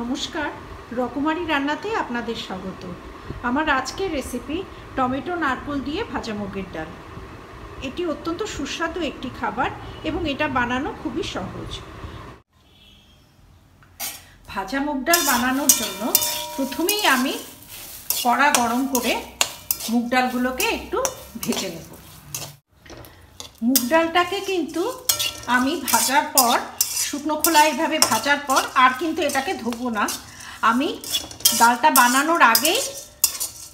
নমস্কার, রকমারি রান্নাতে আপনাদের স্বাগত। আমার আজকের রেসিপি টমেটো নারকোল দিয়ে ভাজা মুগের ডাল। এটি অত্যন্ত সুস্বাদু একটি খাবার এবং এটা বানানো খুবই সহজ। ভাজা মুগ ডাল বানানোর জন্য প্রথমেই আমি কড়া গরম করে মুগ ডালগুলোকে একটু ভেজে নেব। মুগ ডালটাকে কিন্তু আমি ভাজার পর শুকনো খোলা এইভাবে ভাজার পর আর কিন্তু এটাকে ধোবো না। আমি ডালটা বানানোর আগেই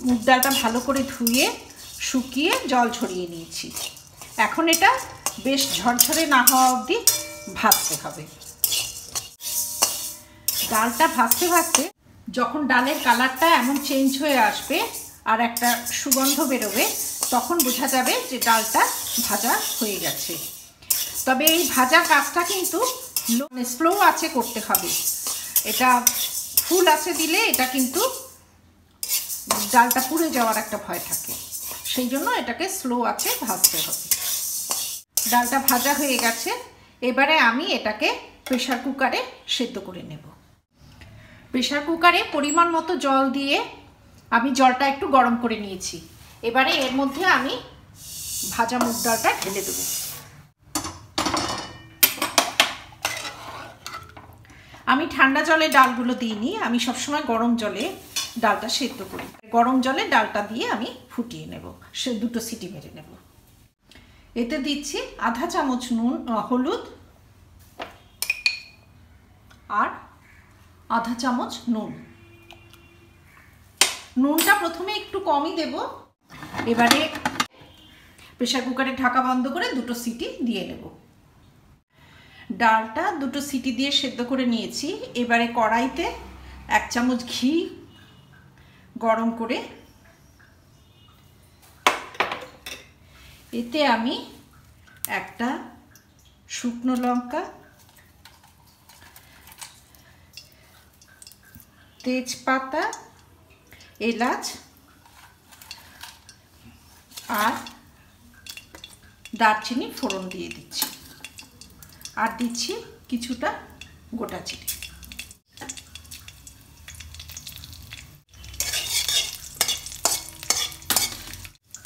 মুগ ডালটা ভালো করে ধুয়ে শুকিয়ে জল ছড়িয়ে নিয়েছি। এখন এটা বেশ ঝরঝরে না হওয়া অবধি ভাজতে হবে। ডালটা ভাজতে ভাজতে যখন ডালের কালারটা এমন চেঞ্জ হয়ে আসবে আর একটা সুগন্ধ বেরোবে, তখন বোঝা যাবে যে ডালটা ভাজা হয়ে গেছে। তবে এই ভাজার কাজটা কিন্তু স্লো আছে করতে হবে। এটা ফুল আছে দিলে এটা কিন্তু ডালটা পুড়ে যাওয়ার একটা ভয় থাকে, সেই জন্য এটাকে স্লো আছে ভাজতে হবে। ডালটা ভাজা হয়ে গেছে। এবারে আমি এটাকে প্রেশার কুকারে সেদ্ধ করে নেব। প্রেশার কুকারে পরিমাণ মতো জল দিয়ে আমি জলটা একটু গরম করে নিয়েছি। এবারে এর মধ্যে আমি ভাজা মুগ ডালটা ঢেলে দেবো। আমি ঠান্ডা জলে ডালগুলো দিইনি, আমি সবসময় গরম জলে ডালটা সেদ্ধ করি। গরম জলে ডালটা দিয়ে আমি ফুটিয়ে নেব, সে দুটো সিটি মেরে নেব। এতে দিচ্ছি আধা চামচ নুন, হলুদ আর আধা চামচ নুন। নুনটা প্রথমে একটু কমই দেব। এবারে প্রেশার কুকারে ঢাকা বন্ধ করে দুটো সিটি দিয়ে নেব। ডালটা দুটো সিটি দিয়ে সেদ্ধ করে নিয়েছি। এবারে কড়াইতে এক চামচ ঘি গরম করে এতে আমি একটা শুকনো লঙ্কা, তেজপাতা, এলাচ আর দারচিনি ফোড়ন দিয়ে দিচ্ছি। আর দিচ্ছি কিছুটা গোটা চিনি।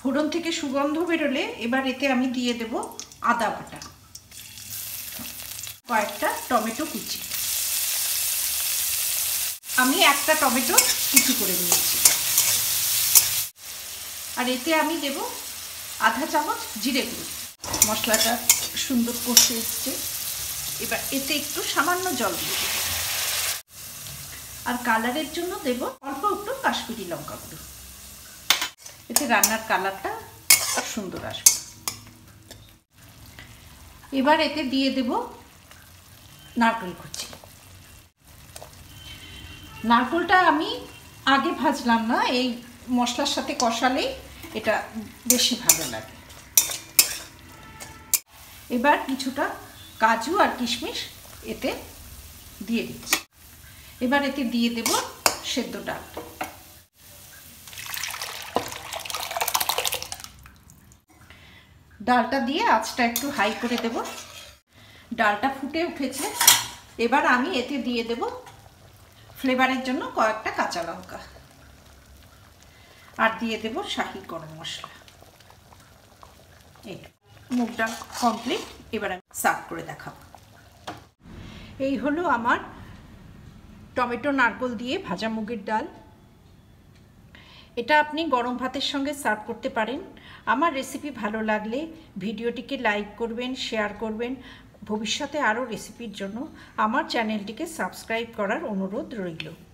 ফোড়ন থেকে সুগন্ধ বেরোলে এবার এতে আমি দিয়ে দেব আদা বাটা, কয়েকটা টমেটো কুচি। আমি একটা টমেটো কুচি করে নিয়েছি। আর এতে আমি দেব আধা চামচ জিরে গুঁড়ো। মশলাটা সুন্দর কষে এসছে। এবার এতে একটু সামান্য জল দিয়ে দেব। আর কালারের জন্য দেব অল্প একটু কাশ্মীরি লঙ্কা গুঁড়ো। এতে রান্নার কালারটা সুন্দর আসবে। এবার এতে দিয়ে দেব নারকেল কুচি। নারকেলটা আমি আগে ভাজলাম না, এই মশলার সাথে কষালেই এটা বেশি ভালো লাগে। এবার কিছুটা কাজু আর কিশমিশ এতে দিয়ে দিচ্ছি। এবার এতে দিয়ে দেব সেদ্ধ ডাল। ডালটা দিয়ে আঁচটা একটু হাই করে দেব। ডালটা ফুটে উঠেছে। এবার আমি এতে দিয়ে দেব ফ্লেভারের জন্য কয়েকটা কাঁচা লঙ্কা আর দিয়ে দেব শাহী গরম মশলা। এটা মুগ ডাল কমপ্লিট। এবার আমি সার্ভ করে দেখাবো। এই হলো আমার টমেটো নারকোল দিয়ে ভাজা মুগের ডাল। এটা আপনি গরম ভাতের সঙ্গে সার্ভ করতে পারেন। আমার রেসিপি ভালো লাগলে ভিডিওটিকে লাইক করবেন, শেয়ার করবেন। ভবিষ্যতে আরও রেসিপির জন্য আমার চ্যানেলটিকে সাবস্ক্রাইব করার অনুরোধ রইল।